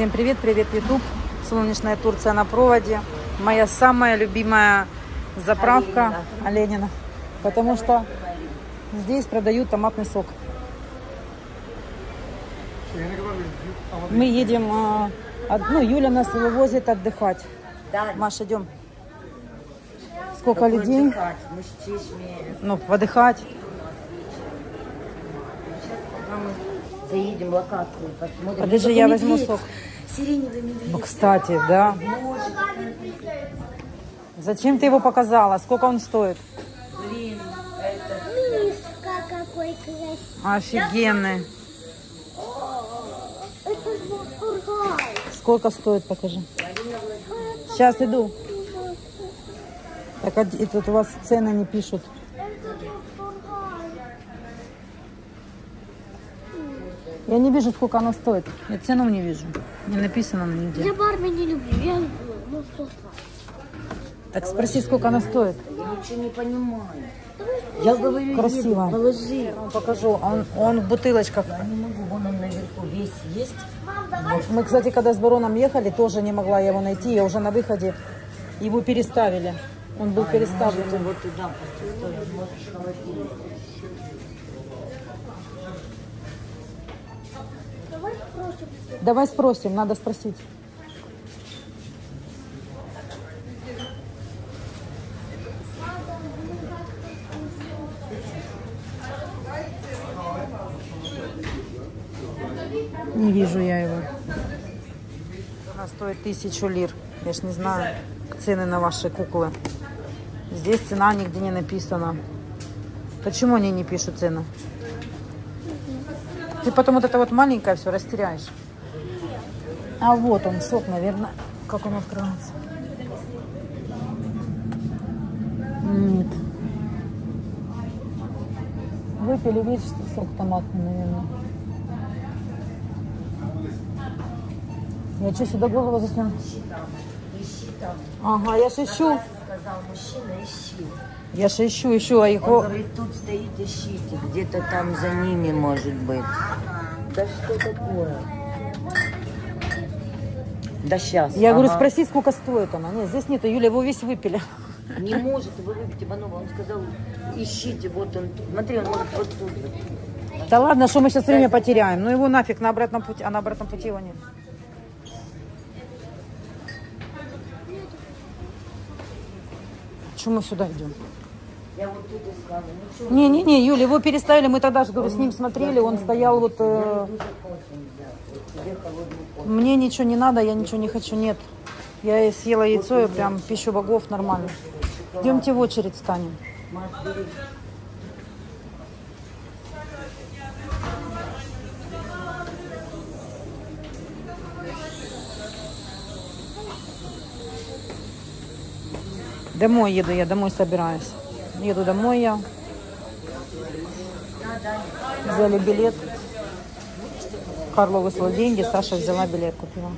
Всем привет, привет, YouTube. Солнечная Турция на проводе. Моя самая любимая заправка Оленина. Потому что здесь продают томатный сок. Мы едем, ну, Юля нас вывозит отдыхать. Маша, идем. Сколько людей? Ну, отдыхать. Заедем в локацию, посмотрим. Подожди, я возьму сок. Сиреневый медведь. Ну, кстати, да. Зачем ты его показала? Сколько он стоит? Блин, это... Мишка какой красивый. Офигенный. Сколько стоит, покажи. Сейчас иду. Так, тут у вас цены не пишут. Я не вижу, сколько оно стоит. Я цену не вижу. Не написано на нигде. Я барби не люблю. Я люблю. Ну, что так. Так спроси, сколько оно стоит. Я ничего не понимаю. Я говорю, красиво. Положи. Я вам покажу. Он в бутылочках. Я не могу. Вон он наверху весь есть. Мы, кстати, когда с бароном ехали, тоже не могла его найти. Я уже на выходе. Его переставили. Он был переставлен. Вот туда. Давай спросим, надо спросить. Не вижу я его. Она стоит 1000 лир. Я ж не знаю цены на ваши куклы. Здесь цена нигде не написана. Почему они не пишут цену? Ты потом вот это вот маленькое все растеряешь. А вот он, сок, наверное. Как он открывается? Нет. Выпили, видишь, сок томатный, наверное. Я что, сюда голову засуну? Ага, я же ищу. Я же ищу, а его... Он говорит, тут стоит, ищите. Где-то там за ними, может быть. Да что такое? Да сейчас. Я говорю, спроси, сколько стоит она. Нет, здесь нет, Юля, его весь выпили. Не может его выпить, Иванова. Он сказал, ищите, вот он. Смотри, он может вот тут. Да ладно, что мы сейчас время потеряем. Ну его нафиг, на обратном пути, а на обратном пути его нет. Почему мы сюда идем? Я вот тут искала. Не, Юля, его переставили, мы тогда же, говорю, с ним смотрели, он стоял вот... Мне ничего не надо, я ничего не хочу, нет. Я съела яйцо и прям пищу богов нормально. Идемте в очередь встанем. Домой еду я, домой собираюсь. Еду домой я. Взяли билет. Карло выслал деньги, Саша взяла билет, купила.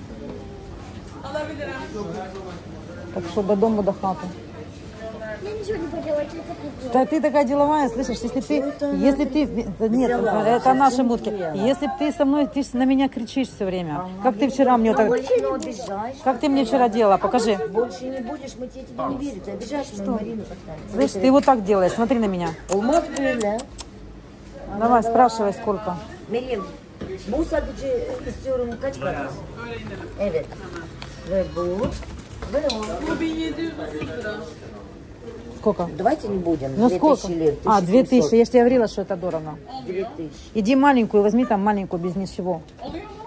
Так что до дому, до хаты. Я ничего не поделала, да ты такая деловая, слышишь, если ты нет, это наши мутки. Если ты со мной, ты на меня кричишь все время. Ага. Как ты вчера мне так... Как ты мне вчера делала, покажи. Больше не будешь, мы тебе не верим, ты обижаешь мою Марину. Слышь, ты вот так делаешь, смотри на меня. Давай, спрашивай, сколько. Мирин, мусор истерим качка. Эвет. Сколько? Давайте не будем. Ну сколько? Лир, 1700. А, 2000. Я же тебе говорила, что это дорого. 2000. Иди маленькую, возьми там маленькую без ничего.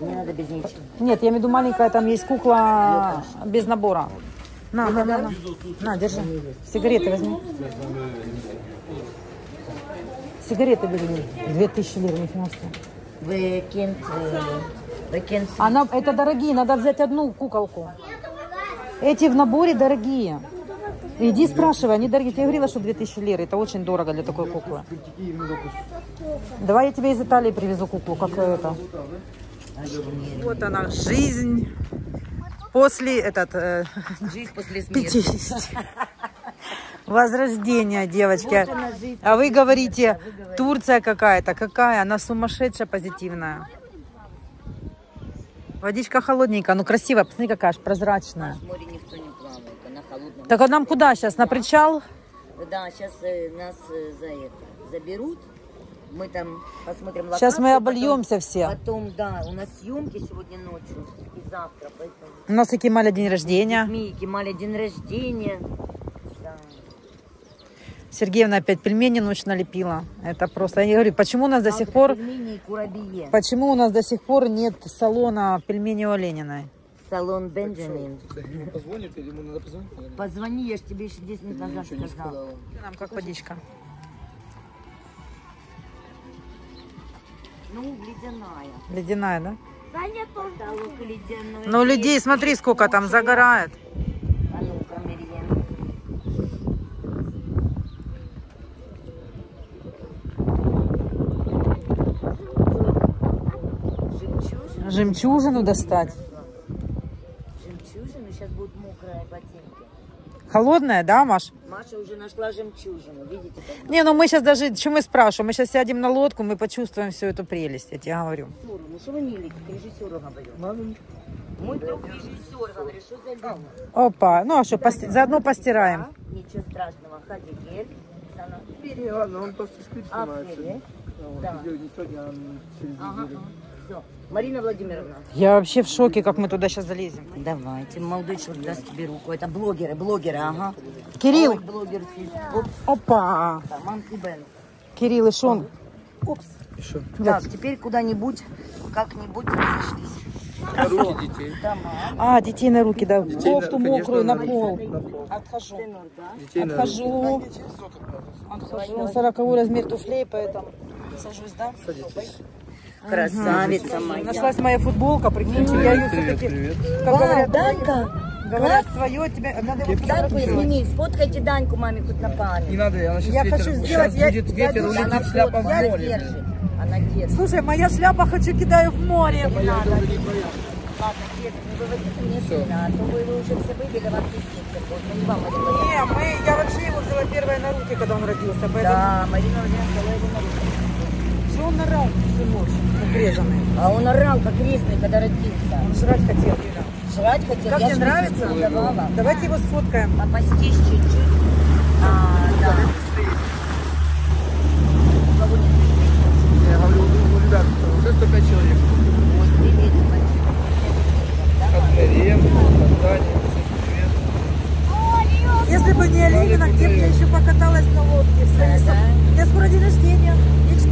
Не надо без ничего. Нет, я имею в виду маленькая, там есть кукла без набора. На. На, держи. Сигареты возьми. Сигареты возьми. 2000 лир, не финансово. Она, это дорогие, надо взять одну куколку. Эти в наборе дорогие. Иди спрашивай, они дорогие. Я говорила, что 2000 лир. Это очень дорого для такой куклы. Давай я тебе из Италии привезу куклу. Как это? Вот она, жизнь после... Жизнь после смерти. 50. Возрождение, девочки. А вы говорите, Турция какая-то. Какая? Она сумасшедшая, позитивная. Водичка холодненькая, ну красивая, посмотри, какая аж прозрачная. В море никто не плавает, она холодная. Так а нам куда сейчас, на причал? Да, сейчас нас за это заберут. Мы там посмотрим локацию. Сейчас мы обольемся потом, все. Потом, да, у нас съемки сегодня ночью и завтра. Поэтому... У нас и Кемали день рождения. Кемали день рождения. Да. Сергеевна опять пельмени ночь налепила. Это просто... Я говорю, почему у нас до сих пор... Почему у нас до сих пор нет салона пельменей Олениной? Салон Бенджамин. Ему позвонит или ему надо позвонить? Позвони, я же тебе еще 10 минут назад сказала. Нам как водичка. Ну, ледяная. Ледяная, да? Да нет, потолок ледяной. Ну, людей, смотри, сколько там загорает. А ну-ка, Жемчужину. Жемчужину достать. Жемчужину, сейчас будет мокрая ботинка. Холодная, да, Маш? Маша уже нашла жемчужину, видите? Как... Не, ну мы сейчас даже, что мы спрашиваем, мы сейчас сядем на лодку, мы почувствуем всю эту прелесть, я тебе говорю. Ну что вы милые, как режиссеру говорю. Мой друг режиссер, говорит, что за дело? Опа, ну а что, заодно постираем. Ничего страшного, ходи, гель. Вперед. Ладно, он просто шприц снимается. Да. Все. Марина Владимировна. Я вообще в шоке, как мы туда сейчас залезем. Давайте, молодой человек даст тебе руку. Это блогеры, ага. Кирилл. Ой, блогер. Опа. Кирилл и Шон. Опс. Так, вот. Теперь куда-нибудь, как-нибудь сошлись. Детей. А, детей на руки, да. Кофту мокрую, на пол. Отхожу. Отхожу. Отхожу. На 40-й размер туфлей, поэтому сажусь, да? Садитесь. Красавица моя. Нашлась моя футболка, прикиньте, я ее все-таки... Как говорят, Данька, говорят, свое, тебе... Даньку, извини, сфоткайте Даньку маме хоть на память. Не надо, она сейчас ветер... Сейчас будет ветер, улетит шляпа в море. Она держит. Слушай, моя шляпа, хочу, кидаю в море. Не надо. Ладно, детки, не выводите мне сына, а то вы уже все выбили, вам пиздец. Не, мы... Я вообще его взяла первая на руки, когда он родился, поэтому... Да, Марина взяла его на руки. Он орал всю ночь, как резанный. А он орал, как резанный, когда родился. Он жрать хотел. Жрать хотел. Как тебе нравится? Давайте его сфоткаем. Попастись чуть-чуть. Да. Я говорю, ребят, уже 105 человек. Если бы не Оленина, где бы я еще покаталась на лодке? Я скоро день рождения.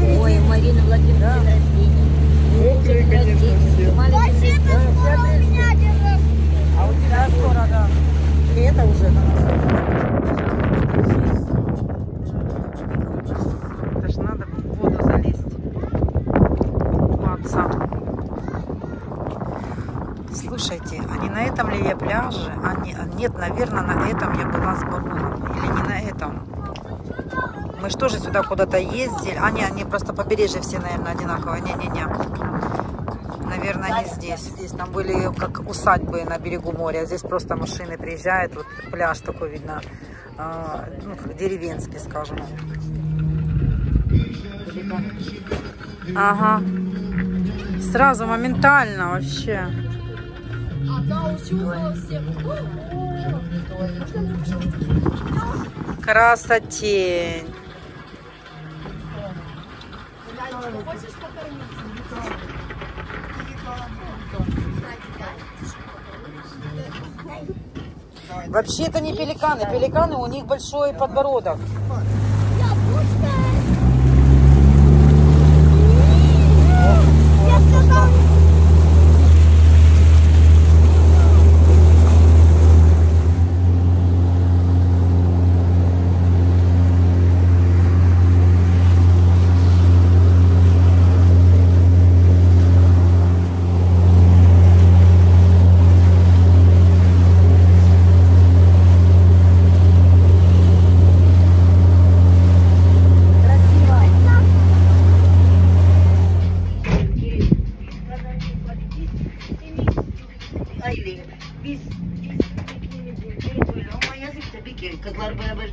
Ой, Марина Владимировна, день рождения. Мокрые, конечно, все. Вообще-то скоро у меня день рождения. А у тебя скоро, да. Лето уже на нас. Даже надо бы в воду залезть. Купаться. Слушайте, а не на этом ли я пляже? А не, нет, наверное, на этом я была с Бурманом. Или не на этом. Мы же тоже сюда куда-то ездили. А, не, они просто побережья все, наверное, одинаковые. Не-не-не. Наверное, они здесь. Здесь там были как усадьбы на берегу моря. Здесь просто машины приезжают. Вот пляж такой, видно, ну, как деревенский, скажем. Ага. Сразу, моментально вообще. Красотень. Хочешь покормить? Вообще это не пеликаны. Пеликаны, у них большой подбородок.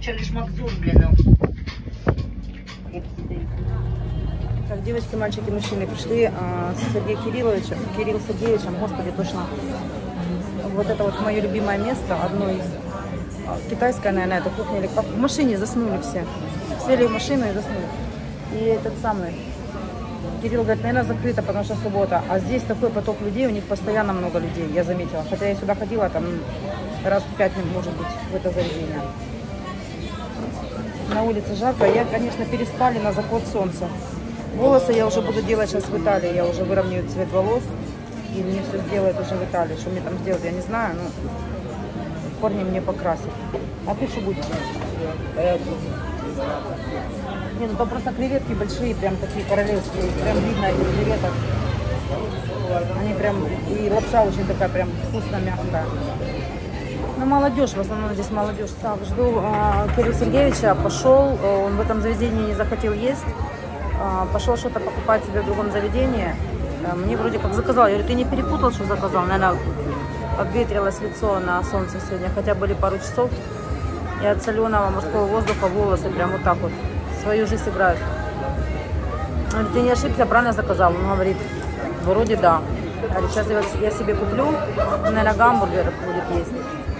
Çalış mak zor bile ne? Hepsi de. Так, девочки, мальчики, мужчины пришли с Кириллом Сергеевичем, господи, точно. Вот это вот мое любимое место, одно из, китайское, наверное, это кухня или в машине заснули все. Сели в машину и заснули. И этот самый, Кирилл говорит, наверное, закрыто, потому что суббота. А здесь такой поток людей, у них постоянно много людей, я заметила. Хотя я сюда ходила там раз в 5, может быть, в это заведение. На улице жарко, я, конечно, переспали на заход солнца. Волосы я уже буду делать сейчас в Италии, я уже выровняю цвет волос. И мне все сделают уже в Италии. Что мне там сделать, я не знаю, но корни мне покрасят. А ты что будешь? Не, ну там просто креветки большие, прям такие королевские. Прям видно этих креветок. Они прям, и лапша очень такая прям вкусная, мягкая. Ну, молодежь, в основном здесь молодежь. Так, жду Кирилла Сергеевича. Пошел, он в этом заведении не захотел есть. Пошел что-то покупать себе в другом заведении. Мне вроде как заказал. Я говорю, ты не перепутал, что заказал? Наверное, обветрилось лицо на солнце сегодня. Хотя были пару часов. И от соленого морского воздуха волосы прям вот так вот. Свою жизнь играют. Он говорит, ты не ошибся, правильно заказал? Он говорит, вроде да. Я говорю, сейчас я себе куплю. Наверное, гамбургер будет есть.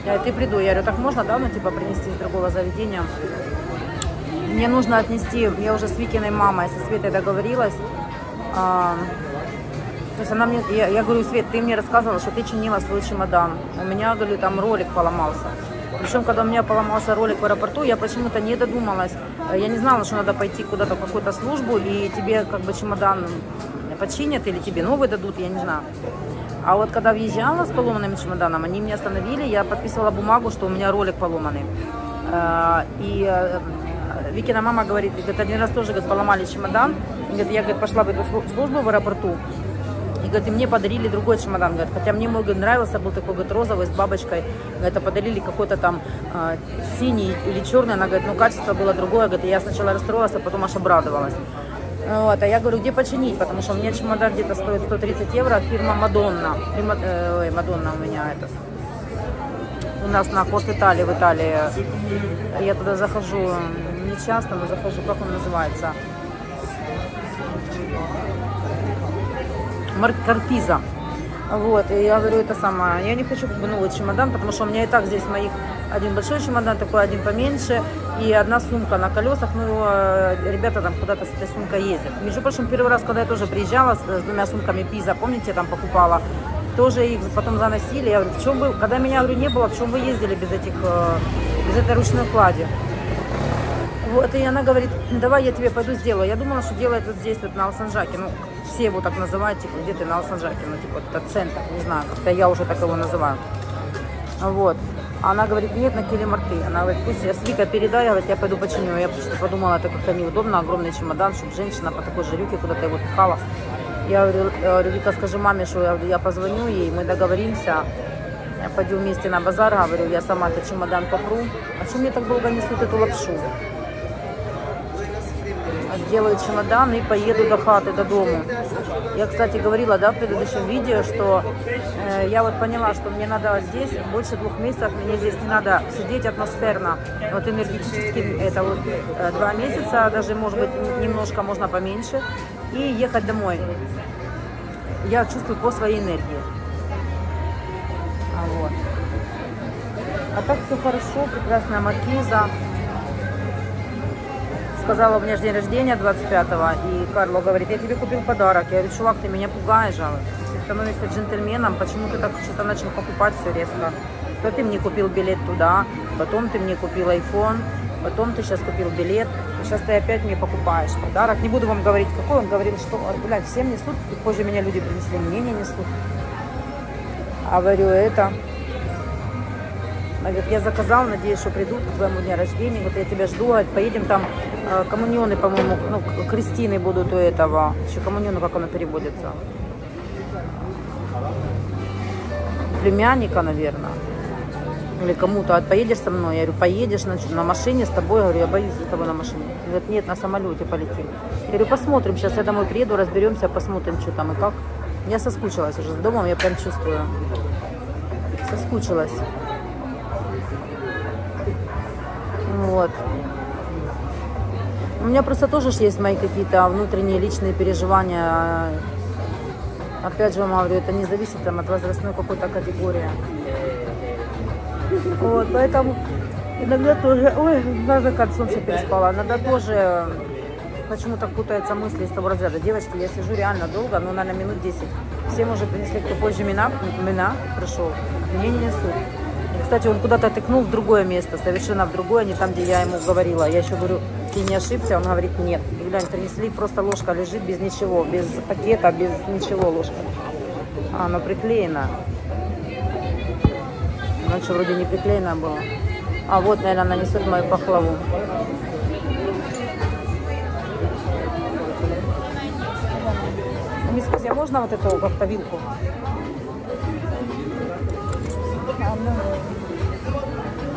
Я говорю, ты приду. Я говорю, так можно, да? Ну, типа, принести из другого заведения. Мне нужно отнести. Я уже с Викиной мамой, со Светой договорилась. То есть она мне, я говорю, Свет, ты мне рассказывала, что ты чинила свой чемодан. У меня, говорю, там ролик поломался. Причем, когда у меня поломался ролик в аэропорту, я почему-то не додумалась. Я не знала, что надо пойти куда-то в какую-то службу, и тебе как бы чемодан починят или тебе новый дадут, я не знаю. А вот когда въезжала с поломанным чемоданом, они меня остановили, я подписывала бумагу, что у меня ролик поломанный. И Викина мама говорит, один раз тоже говорит, поломали чемодан. Я говорит, пошла в эту службу в аэропорту. Говорит, и мне подарили другой чемодан, говорит, хотя мне мой говорит, нравился, был такой, говорит, розовый, с бабочкой, говорит, а подарили какой-то там синий или черный, она говорит, ну, качество было другое, говорит, и я сначала расстроилась, а потом аж обрадовалась. Вот, а я говорю, где починить, потому что у меня чемодан где-то стоит 130 евро от фирмы Мадонна, Мадонна у меня это, у нас на пост Италии, в Италии, я туда захожу не часто, но захожу, как он называется? Марк Карпиза. Вот, и я говорю, это самое, я не хочу как бы новый чемодан, потому что у меня и так здесь моих один большой чемодан, такой один поменьше, и одна сумка на колесах, ну, ребята там куда-то с этой сумкой ездят. Между прочим, первый раз, когда я тоже приезжала с двумя сумками Пиза, помните, я там покупала, тоже их потом заносили, я говорю, в чем вы, когда меня, говорю, не было, в чем вы ездили без этих, без этой ручной клади? Вот, и она говорит, давай я тебе пойду сделаю. Я думала, что делает вот здесь, вот на Алсанжаке. Ну, все его так называют, типа, где ты на Алсанжаке? Ну, типа, вот этот центр, не знаю, как-то я уже так его называю. Вот. Она говорит, нет, на Килимарты. Она говорит, пусть я Свика передай, я, говорит, я пойду починю. Я просто подумала, это как-то неудобно, огромный чемодан, чтобы женщина по такой жирюке куда-то его пихала. Я говорю, Вика, скажи маме, что я позвоню ей, мы договоримся. Я пойду вместе на базар, говорю, я сама этот чемодан попру. А что мне так долго несут эту лапшу? Сделаю чемодан и поеду до хаты, до дома. Я, кстати, говорила, да, в предыдущем видео, что я вот поняла, что мне надо здесь больше 2 месяцев, мне здесь не надо сидеть атмосферно, вот энергетически, это вот 2 месяца, даже, может быть, немножко, можно поменьше, и ехать домой. Я чувствую по своей энергии. Вот. А так все хорошо, прекрасная маркиза. Сказала, у меня же день рождения 25-го, и Карло говорит, я тебе купил подарок. Я говорю, чувак, ты меня пугаешь, ты становишься джентльменом, почему ты так что-то начал покупать все резко? То ты мне купил билет туда, потом ты мне купил iPhone, потом ты сейчас купил билет, и сейчас ты опять мне покупаешь подарок. Не буду вам говорить, какой он говорил, что, блядь, всем несут, и позже меня люди принесли, мне не несут. А говорю, это... Говорит, я заказал, надеюсь, что придут к твоему дню рождения. Вот я тебя жду, говорит, поедем там, коммунионы, по-моему, ну, крестины будут у этого. Еще коммунионы, как оно переводится. Племянника, наверное. Или кому-то. А поедешь со мной? Я говорю, поедешь на машине с тобой? Я говорю, я боюсь за тобой на машине. Говорит, нет, на самолете полетим. Я говорю, посмотрим, сейчас я домой приеду, разберемся, посмотрим, что там и как. Я соскучилась уже с домом, я прям чувствую. Соскучилась. Вот. У меня просто тоже есть мои какие-то внутренние личные переживания. Опять же, Маври, это не зависит там, от возрастной какой-то категории. Вот, поэтому иногда тоже... Ой, даже как солнце переспала. Иногда тоже почему-то путаются мысли из того разряда. Девочки, я сижу реально долго, ну, наверное, минут 10. Всем уже принесли, кто позже меня пришел. Мне не несут. Кстати, он куда-то тыкнул в другое место, совершенно в другое, не там, где я ему говорила. Я еще говорю, ты не ошибся? Он говорит, нет. Глянь, принесли, просто ложка лежит без ничего, без пакета, без ничего ложка. А, она приклеена. Раньше вроде не приклеена была. А вот, наверное, нанесут мою пахлаву. Мисс Кузя, можно вот эту как-то вилку?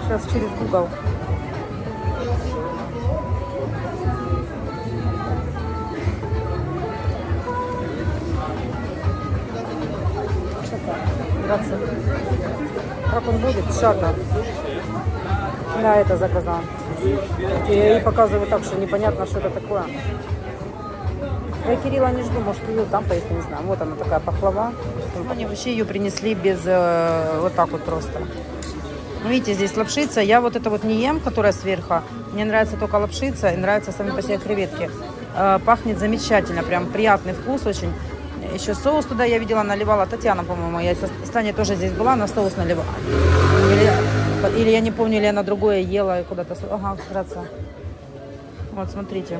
Сейчас через Google. Грация. Как он будет? Шата. Да, это заказал. Я ей показываю так, что непонятно, что это такое. Я Кирилла не жду, может, ее там поесть, не знаю. Вот она такая пахлава. Они вообще ее принесли без... вот так вот просто. Ну, видите, здесь лапшица. Я вот это вот не ем, которая сверху. Мне нравится только лапшица и нравятся сами по себе креветки. Пахнет замечательно, прям приятный вкус очень. Еще соус туда я видела, наливала Татьяна, по-моему. Я с Таней тоже здесь была, она соус наливала. Или я не помню, или она другое ела и куда-то... Ага, краса. Вот, смотрите.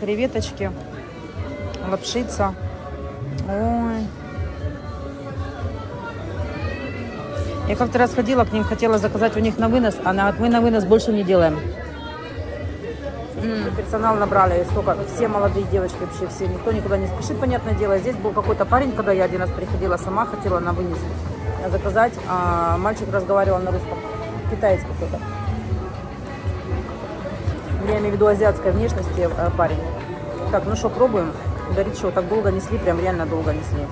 Креветочки. Лапшица. Ой. Я как-то раз ходила к ним, хотела заказать у них на вынос, а мы на вынос больше не делаем. Персонал набрали, сколько, все молодые девочки вообще, все, никто никуда не спешит, понятное дело. Здесь был какой-то парень, когда я один раз приходила сама, хотела на вынос заказать, а мальчик разговаривал на русском, китаец какой-то. Я имею в виду азиатской внешности парень. Так, ну что, пробуем? Горячо. Так долго несли, прям реально долго несли.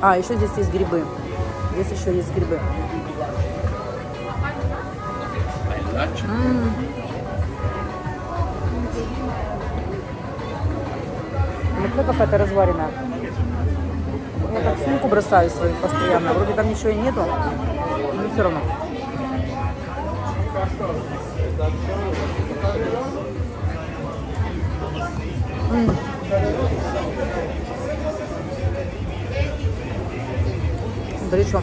А, еще здесь есть грибы. Здесь еще есть грибы. Мука какая-то разваренная. Я так сумку бросаю свою постоянно. Вроде там ничего и нету, но все равно. Горячо.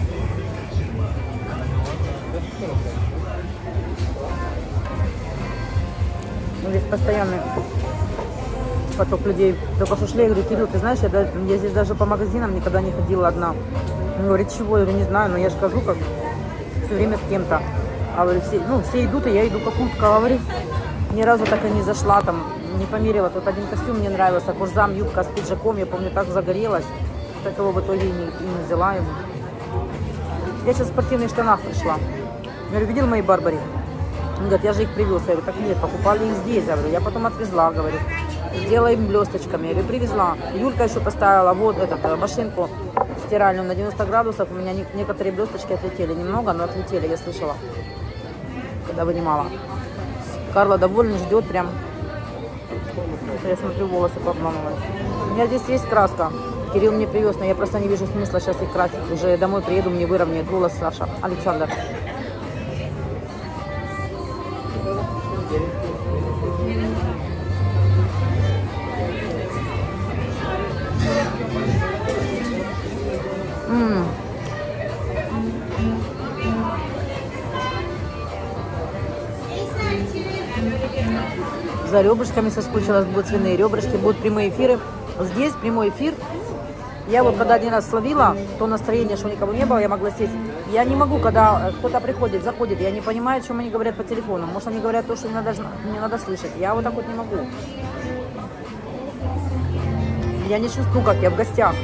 Здесь постоянный поток людей. Только что шли, я говорю, Кирилл, ты знаешь, я здесь даже по магазинам никогда не ходила одна. Он говорит, чего? Я говорю, не знаю, но я же хожу как все время с кем-то. А говорю, все, ну, все идут, и я иду как утка. Говорит, ни разу так и не зашла там. Не померила, тут один костюм мне нравился, курзам, юбка с пиджаком, я помню, так загорелась, так его в итоге и не взяла его. Я сейчас в спортивных штанах пришла. Я говорю, видел мои Барбари? Он говорит, я же их привез. Я говорю, так нет, покупали их здесь. Я говорю, я потом отвезла, говорю, сделала им блесточками. Я говорю, привезла. Юлька еще поставила вот эту машинку стиральную на 90 градусов. У меня некоторые блесточки отлетели. Немного, но отлетели, я слышала, когда вынимала. Карло довольно ждет прям. Я смотрю, волосы пообманулась. У меня здесь есть краска. Кирилл мне привез, но я просто не вижу смысла сейчас их красить. Уже домой приеду, мне выровняет волос Саша. Александр. За ребрышками соскучилась, будут свиные ребрышки, будут прямые эфиры. Здесь прямой эфир. Я вот когда один раз словила, то настроение, что никого не было, я могла сесть. Я не могу, когда кто-то приходит, заходит, я не понимаю, о чем они говорят по телефону. Может, они говорят то, что не надо слышать. Я вот так вот не могу. Я не чувствую, как я в гостях.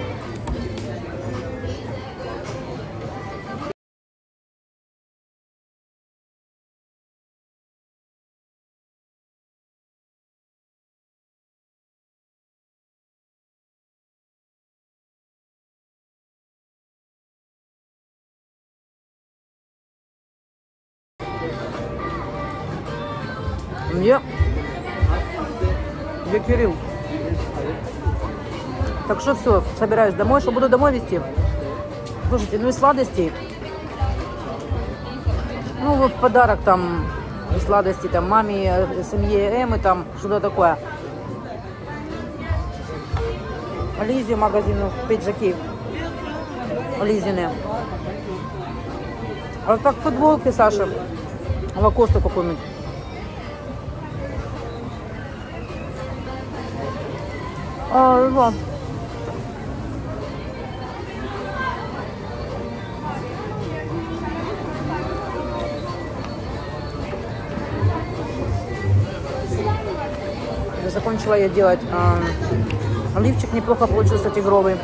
Где Кирилл? Так что все, собираюсь домой, что буду домой везти. Слушайте, ну и сладостей. Ну вот подарок там, сладости там маме, семье Эммы, там что-то такое. Лизия в магазину, пиджаки Лизины. А так футболки Саши, Лакосту какую-нибудь. А, да. Закончила я делать лифчик, неплохо получился, тигровый.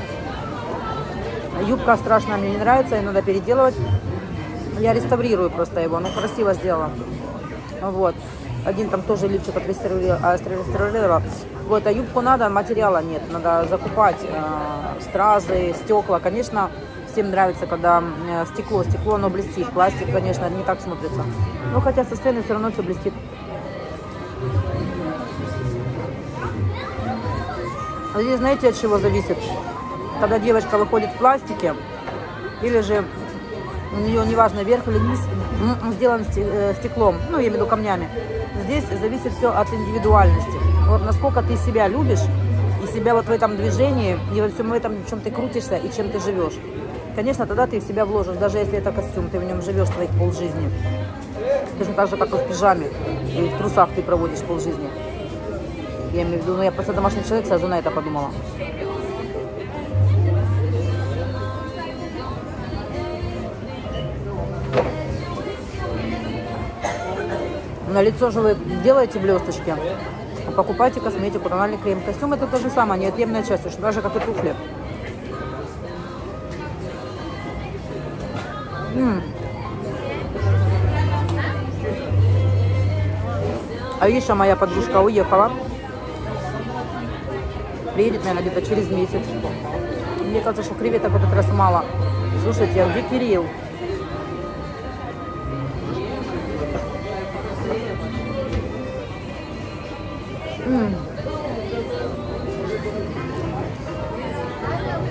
Юбка страшно мне не нравится, ее надо переделывать. Я реставрирую просто его, ну красиво сделала. Вот. Один там тоже лифчик отреставрировала. Вот, а юбку надо, материала нет, надо закупать стразы, стекла. Конечно, всем нравится, когда стекло, оно блестит. Пластик, конечно, не так смотрится. Но хотя со стороны все равно все блестит. А здесь знаете, от чего зависит? Когда девочка выходит в пластике, или же у нее, неважно, вверх или вниз, сделан стеклом, ну, я имею в виду камнями. Здесь зависит все от индивидуальности. Вот насколько ты себя любишь, и себя вот в этом движении, и во всем этом, в чем ты крутишься и чем ты живешь. Конечно, тогда ты в себя вложишь, даже если это костюм, ты в нем живешь своих полжизни. Точно так же, как и в пижаме, и в трусах ты проводишь полжизни. Я имею в виду, ну я просто домашний человек, сразу на это подумала. На лицо же вы делаете блесточки, покупайте косметику, тональный крем. Костюм это то же самое, неотъемная часть, уж даже как и туфли. А еще моя подружка уехала. Приедет, наверное, где-то через месяц. Мне кажется, что креветок в этот раз мало. Слушайте, а где Кирилл?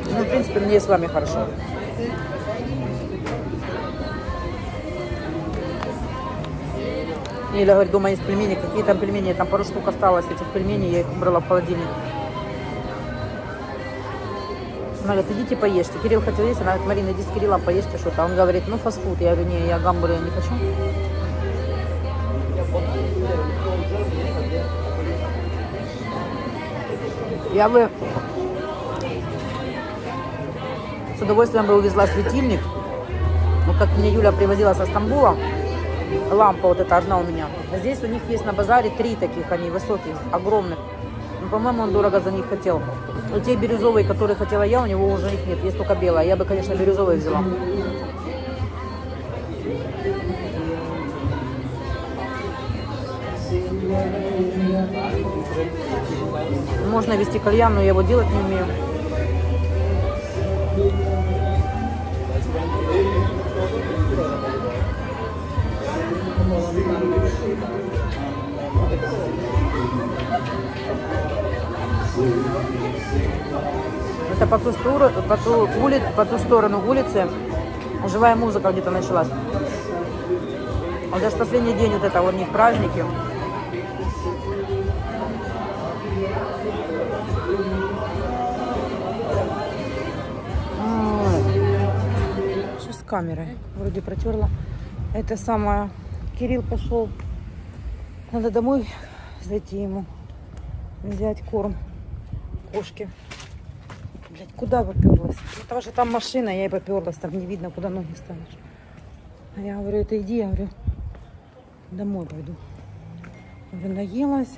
Ну, в принципе, мне с вами хорошо. Юля говорит, дома есть пельмени. Какие там пельмени? Там пару штук осталось этих пельменей. Я их убрала в холодильник. Она говорит, идите поешьте. Кирилл хотел есть, она говорит, Марина, иди с Кириллом поешьте что-то. Он говорит, ну фастфуд. Я говорю, не, я гамбургер не хочу. Я бы с удовольствием бы увезла светильник. Ну, как мне Юля привозила со Стамбула, лампа вот эта одна у меня. Здесь у них есть на базаре три таких, они высоких, огромных. Ну, по-моему, он дорого за них хотел. Но те бирюзовые, которые хотела я, у него уже их нет. Есть только белая. Я бы, конечно, бирюзовые взяла. Можно вести кальян, но я его делать не умею. Это по ту сторону улицы живая музыка где-то началась. А даже последний день вот это вот у них праздники. Что с камерой? Вроде протерла. Это самое. Кирилл пошел. Надо домой зайти ему. Взять корм. Кошки. Блять, куда поперлась? Потому что там машина, я и поперлась. Там не видно, куда ноги ставишь. А я говорю, это иди, я говорю, домой пойду. Я говорю, наелась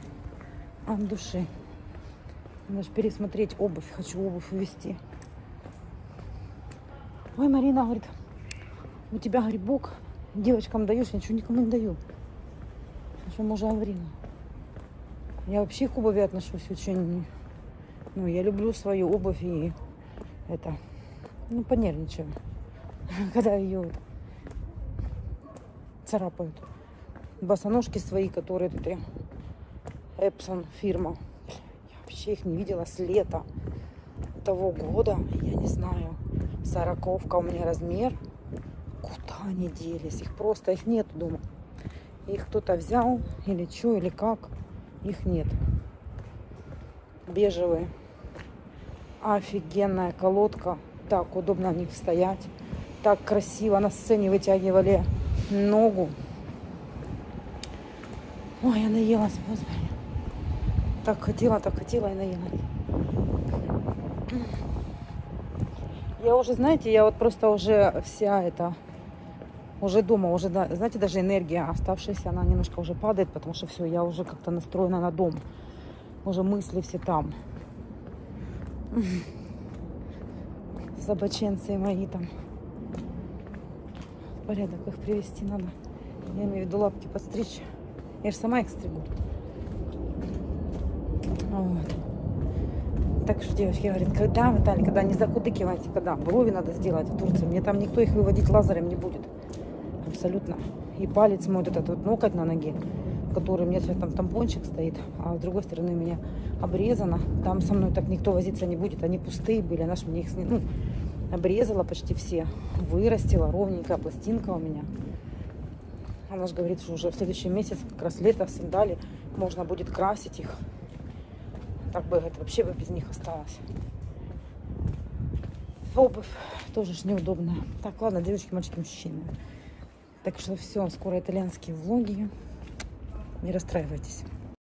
от души. Надо же пересмотреть обувь. Хочу обувь увезти. Ой, Марина, говорит, у тебя грибок. Девочкам даешь, я ничего никому не даю. Что можно Аврина? Я вообще к обуви отношусь очень... Ну, я люблю свою обувь и это... Ну, понервничаю, когда ее царапают. Босоножки свои, которые тут Эпсон фирма. вообще их не видела с лета того года. Я не знаю. 40-ка у меня размер. Куда они делись? Их нет дома. Их кто-то взял или что, или как. Их нет. Бежевые. Офигенная колодка. Так удобно в них стоять. Так красиво. На сцене вытягивали ногу. Ой, я наелась, господи. Так хотела и наелась. Я уже, знаете, я вот просто уже вся эта... Уже дома, уже, знаете, даже энергия оставшаяся, она немножко уже падает, потому что все, я уже как-то настроена на дом. Уже мысли все там. Собаченцы мои там. Порядок их привести надо. Я имею в виду лапки подстричь. Я же сама их стригу. Вот. Так что девочки говорят, когда, Виталий, когда не закутыкивайте, когда брови надо сделать в Турции. Мне там никто их выводить лазером не будет. Абсолютно. И палец мой, этот вот ноготь на ноге, который у меня сейчас там тампончик стоит, а с другой стороны у меня обрезано. Там со мной так никто возиться не будет. Они пустые были, она же мне их сняла. Ну, обрезала почти все. Вырастила, ровненькая пластинка у меня. Она же говорит, что уже в следующий месяц, как раз лето, сандали, можно будет красить их. Так бы, говорит, вообще бы без них осталось. Обувь тоже ж неудобно. Так, ладно, девочки, мальчики, мужчины. Так что все, скоро итальянские влоги. Не расстраивайтесь.